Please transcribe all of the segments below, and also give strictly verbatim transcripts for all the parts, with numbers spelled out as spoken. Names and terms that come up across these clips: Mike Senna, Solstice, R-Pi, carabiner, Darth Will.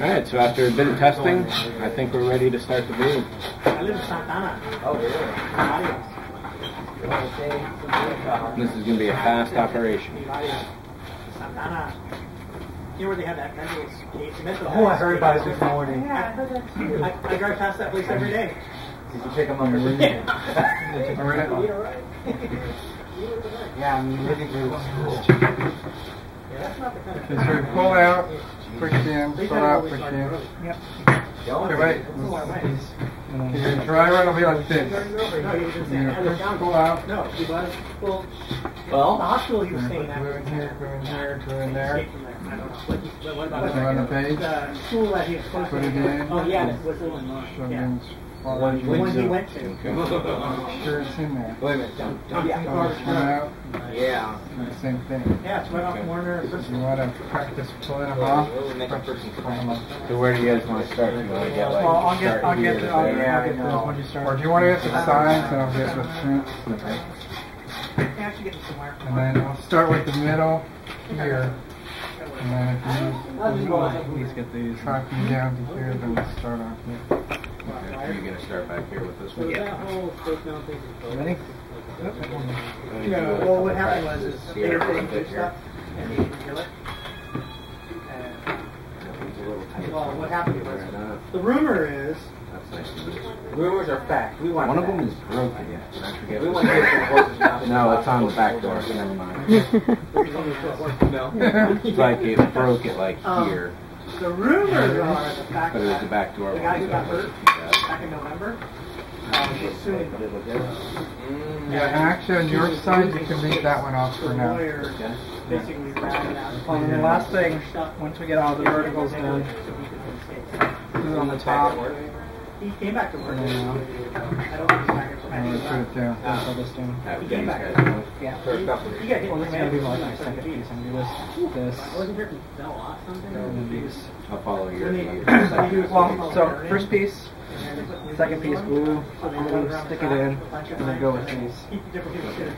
Alright, so after a bit of testing, I think we're ready to start the video. I live in Santana. Oh, really? This is going to be a fast operation. Santana. You know where they have that mental? Oh, I heard about it this morning. Yeah, I heard that too. I, I drive past that place every day. Did you check them on the room? Yeah, I'm really good. Okay, so pull out, push in, pull out, push in. Yep. Okay, wait. Okay, try right over here like this. Push, pull out. No, well, well, the hospital you were saying that. Go in here, go in here, go in there. Run the page. Put it in. Oh, yeah. So then follow the one you went to. Sure it's in there. Wait a minute. Don't, don't. Yeah. Yeah. The same thing. Yeah, it's right off Warner. You want to practice pulling them off? Practice pulling them off. So where do you guys want to start? You want to get like, well, I'll get, I'll get, I'll get, yeah, I'll get those when you start. Or do you want to get the sides and I'll get the front? Okay. Yeah, I should get them somewhere. And then I'll start with the middle here. And then if you please get these tracking down to here, then we'll start off here. Okay, are you going to start back here with this one? Yeah. Ready? You know, well, what happened was is they were putting good stuff and they didn't kill it. And, well, what happened was the rumor is. That's nice. Rumors are fact. We want one of them is broken. Yeah, I forget. We want to get no, it's on the back door. Never mind. It's like it broke it like um, here. The rumors are the fact that but it was the back door. The guy who got hurt back in November. Mm-hmm. Yeah, actually on your side you can leave that one off for now. Okay. Basically and the last thing, once we get all the verticals done, put it on the top. He came back to work. I don't back put it down. Uh, this down. He came back to work. Yeah. Well, this is going to be my nice second piece. I'm going to list this. I wasn't here if you fell off something. No, I'll follow your well, so first piece. Second piece, ooh, I'm going to stick it in, and then go with these. Everybody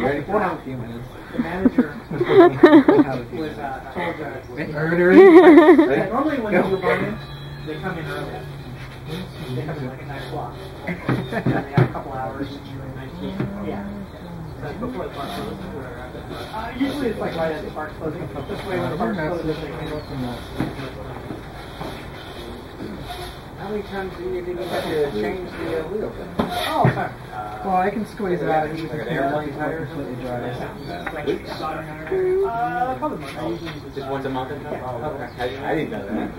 ready? We'll have a few minutes. The manager was uh, told that... Everybody ready? Normally when you bring in, they come in early. They come in like at nine o'clock. And they have a couple hours. Yeah. Before the park closes, uh, usually it's like right as the park closes. This way, when the park closes, they can go from that. How many times do you think you have to change the uh, wheel? Oh, sorry. Uh, well, I can squeeze it out. I usually get air line tires completely dry. Uh, probably once. Just once a month? Yeah. Okay. I didn't know that.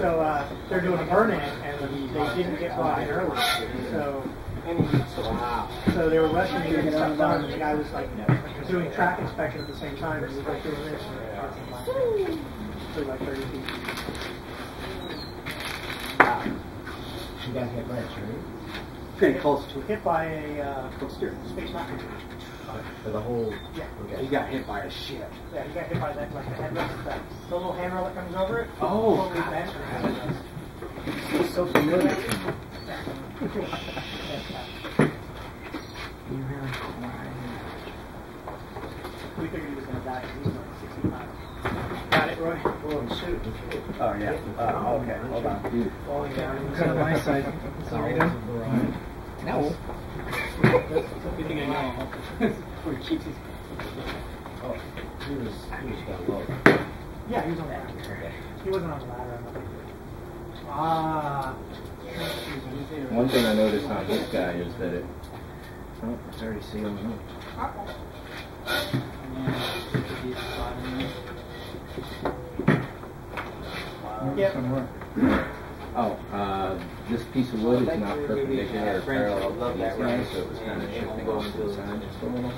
So uh, they're doing a burn-in, and they didn't get by early. So. So they were rushing you to get stuff done, and the guy was like doing track inspection at the same time. He was like doing this for like thirty feet. Wow. You got hit by a tree? Pretty close to hit by a uh, space rocket. For the whole. Yeah. Okay. He got hit by a ship. Yeah, he got hit by that like the headrest, that the little handrail that comes over it. Oh. He's so familiar. You're very quiet. We figured he was going to die. He was like sixty-five. Got it, Roy? Oh, shoot. Oh, yeah. Uh, okay, hold on. Falling down. Cut on my side. Sorry, dude. No. Good thing I know. Oh, he was down low. Yeah, he was on the ladder. He wasn't on the ladder. Ah. One thing I noticed on this guy is that it, oh, it's already sealed up. Yep. Oh, uh, this piece of wood is not perpendicular or parallel to these guys, so it was kind of shifting off to the side just a little.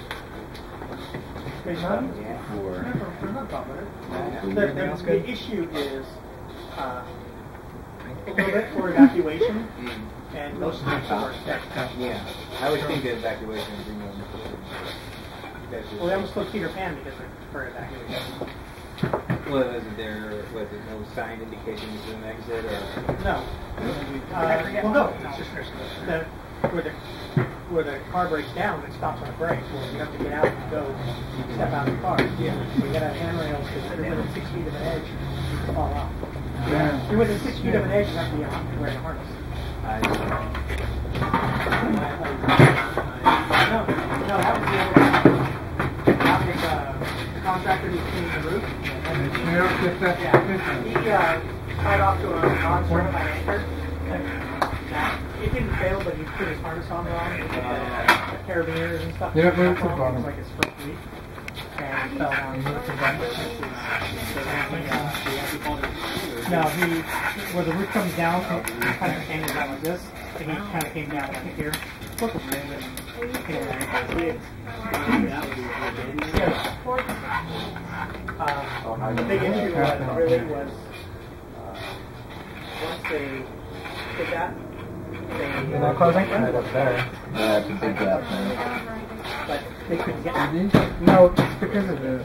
For, the issue is, uh, a little bit for evacuation, and most of the are yeah, I would think that evacuation would be more important. Well, that was supposed to Peter Pan because for evacuation. Well, is there was it no sign indicating this is an exit or no? Uh, well, no. It's just the, where the where the car breaks down, it stops on a brake. Well, you have to get out and go step out of the car. Yeah. So you got a handrail because you're within six feet of an edge, you fall off. Yeah. You're within six feet yeah. of an edge, you have to be wearing a harness. I No, no, that was the other one. I think uh, the contractor who cleaned the roof. And the sheriff gets that yeah. He uh, tied off to a non-certified anchor. It didn't fail, but he put his harness on wrong, and uh, carabiners and stuff. Yeah, but it's a bottom. It was like his first week, and he fell on the roof. Now, he, where the roof comes down, he kind of came down like this, and he kind of came down like here. Uh, the big issue was, really was, uh, once they did that, They're not closing? Right up there. Yeah, it's a big gap there. But they couldn't get out. No, it's because of the...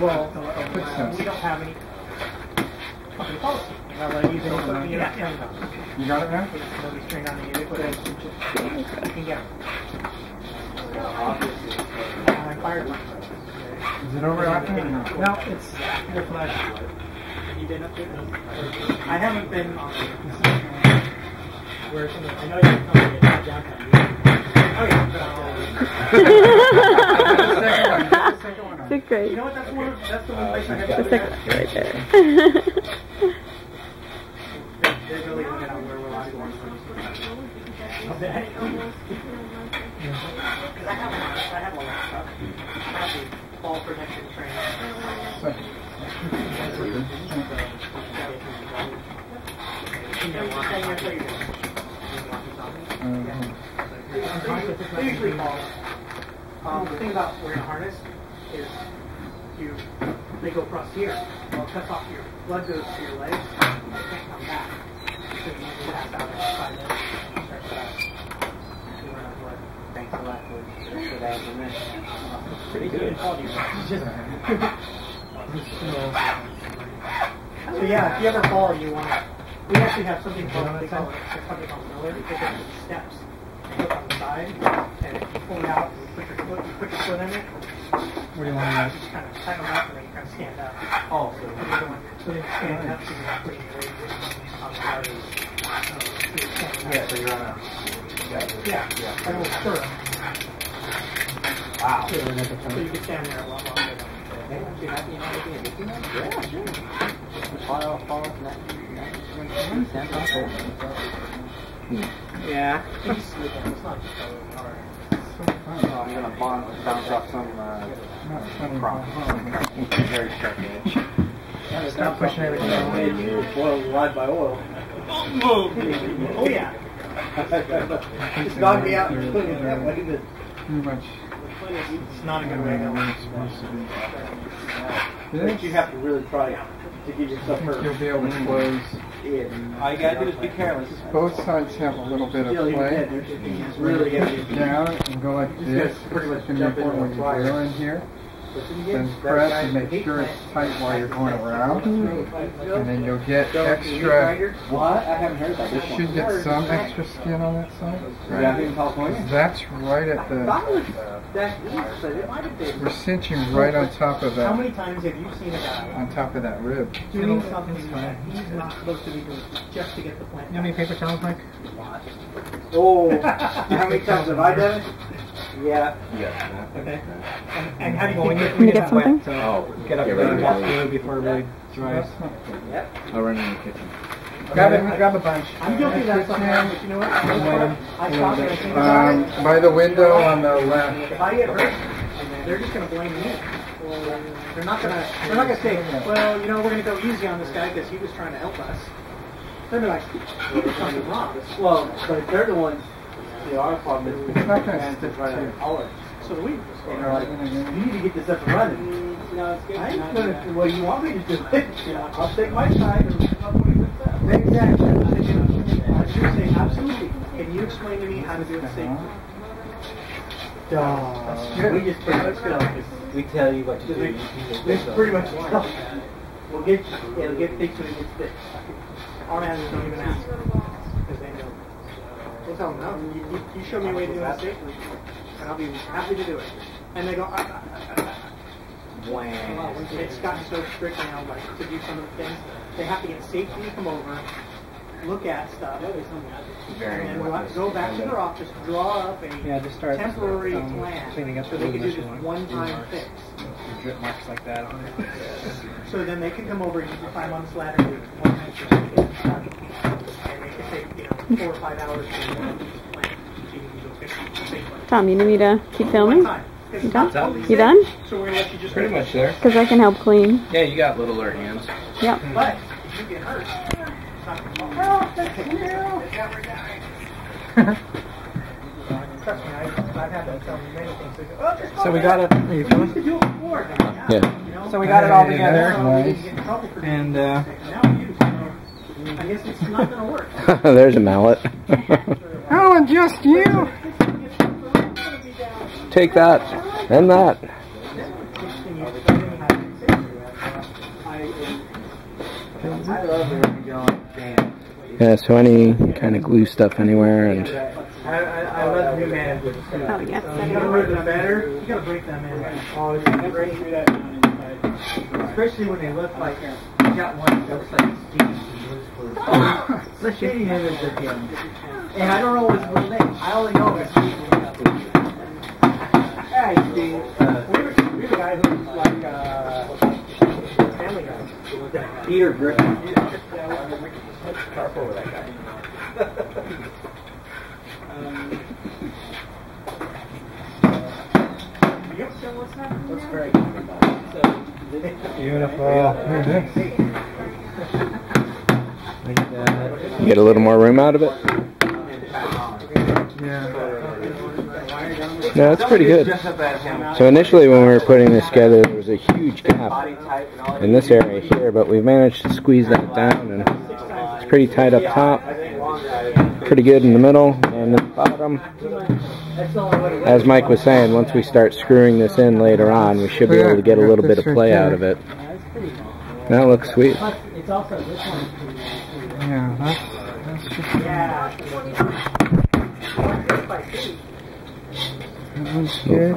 Well, uh, we don't have any company policy. You got it now? Nobody's trained on the ubiquitous. You can get it. I fired one. Is it over after? No, it's... Your flash. You been up there? I haven't been on... Where some of, I know you're coming in downtown. Oh yeah. The second one. Sixth grade. You know what? That's the one. That's the one place I had to go. The second one right there. They really went out where we're last going. Because I have, I have a laptop. I have the fall protection training. Usually falls. Um, the thing about wearing a harness is you they go across here. Well, it cuts off your blood goes to your legs. And they can't come back. So you need to pass out in five minutes. You run out of blood. Thanks a lot for that information. Pretty good. So yeah, if you ever fall, you want to. We actually have something called they call it something called roller. They take up the steps. You look on the side, and if you pull it out, and you put your foot, you put your foot in it. What do you want to do? Just kind of tighten them up, and then you kind of stand up. Oh, so so then you stand oh, up, so you're not putting your weight on the body. Um, yeah, so you're on a... Yeah, yeah, yeah. And it'll stir up. Wow. So, so you can stand there a lot longer. You know, you know, yeah, sure. Just fall off, fall off, and that... Stand up, hold it. Yeah. It's not just going hard. I'm going to bond with bounce off some crops. It's very sharp edge. Stop pushing everything away. You boil alive by oil. Oh, yeah. Just knock me out and put it that way. Pretty much. It's not a good way to do it. I think you have to really try it. To give yourself hurt. You'll be able to close. Yeah. All you gotta do is be careless. Both sides have a little bit of play. It's really easy. Down and go like this. Pretty much when you're going here. Then press and make sure it's tight while you're going around. And then you'll get extra. What? I haven't heard that. You should get some extra skin on that side. Right. That's right at the. We're cinching right on top of that. How many times have you seen a guy on top of that rib? Doing something he's not supposed to be doing just to get the plant. You have any paper towels, Mike? Oh, how many times have I done it? Yeah. Yeah. Okay. And, and how do you well, get, get, get that wet? So oh, get up there and wash the room before it really dries. Yep. I'll run in the kitchen. Grab it. Grab a bunch. I'm guilty of that sometimes, but you know what? I saw that. Um, by the window on the left. If I get hurt, they're just going to blame me. They're not going to. They're not going to say, well, you know, we're going to go easy on this guy because he was trying to help us. They're going to be like, he did something wrong. Well, but they're the ones. They are problem is it's not going to try to power. So we, you know, like, you need to get this up and running. No, it's good. I ain't going to. Well, you want me to do it? Yeah. I'll take my side. And exactly. I should say absolutely. Can you explain to me how to do it safely? That's true. We just pretty much go. We tell you what to do. It's pretty much stuff. We'll get. It'll get fixed when it gets fixed. Our managers don't even ask because they know. We'll tell them, no, you, you, you show me a way to do it, and I'll be happy to do it. And they go, ah, ah, ah, ah. Wow. It's gotten so strict now, like, to do some of the things, they have to get safety to come over, look at stuff, Very and then weapons. go back to their office, draw up a yeah, just start temporary um, plan so they can do this one-time fix. Drip marks like that on it. So then they can come over and you can climb on this ladder and one night for a kid, and they can take, you know, four or five hours to do a plan. Tom, you need me to keep filming? You done? You done? So we're going to let you just pretty much there. Because I can help clean. Yeah, you got littler hands. Yep. But you get hurt. Oh, thank you. Trust me, I've had that film many things. So we got it. Are you feeling? Yeah. So we got it all together. Nice. And uh, I guess it's not gonna work. There's a mallet. Oh, and just you. Take that and that. Yeah. So any kind of glue stuff anywhere and. I love new man. Oh, yes. So you gotta break them better. You gotta break them in. Oh, you gotta break through that down inside. Especially when they look like a, you got one that looks like Steve. It's a shady image of him. And I don't know his real name. I only know that Steve. Hey, Steve. Uh, we have a, we have a guy who's like, uh, Family Guy. Peter Griffin. Carp over that guy. So what's happening? Looks great. So, beautiful. Get a little more room out of it? Yeah. No, it's pretty good. So initially when we were putting this together, there was a huge gap in this area here, but we managed to squeeze that down, and it's pretty tight up top, pretty good in the middle, and the bottom. As Mike was saying, once we start screwing this in later on, we should be able to get a little bit of play out of it. That looks sweet. Yeah, that's, that's just... That one's good.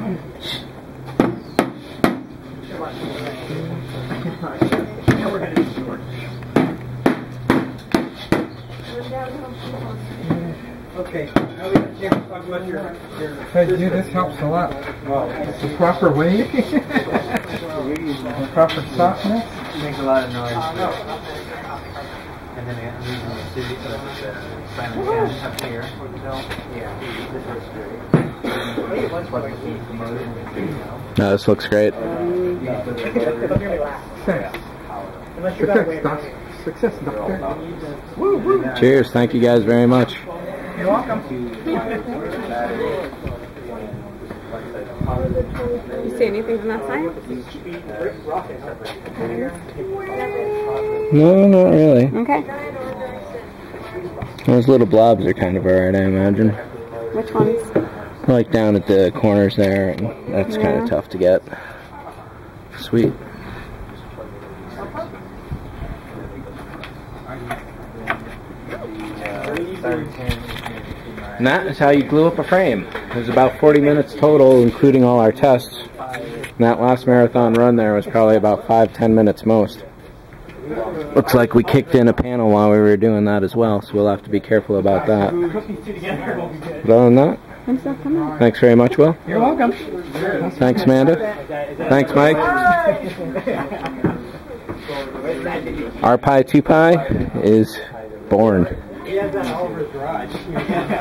Okay. Hey, dude, this helps a lot. It's the proper weight, the proper softness. It makes a lot of noise. And then I'm using the suit so the silent cam up here. Yeah. No, this looks great. Success, doc. Success, doctor. Woo, woo. Cheers. Thank you guys very much. You're welcome. You see anything from that side? No, not really. Okay. Those little blobs are kind of alright, I imagine. Which ones? Like down at the corners there, and that's yeah. kind of tough to get. Sweet. And that is how you glue up a frame. It was about forty minutes total, including all our tests. And that last marathon run there was probably about five, ten minutes most. Looks like we kicked in a panel while we were doing that as well, so we'll have to be careful about that. But other than that, thanks very much, Will. You're welcome. Thanks, Amanda. Thanks, Mike. R-Pi two Pi is born. He has that all over his garage.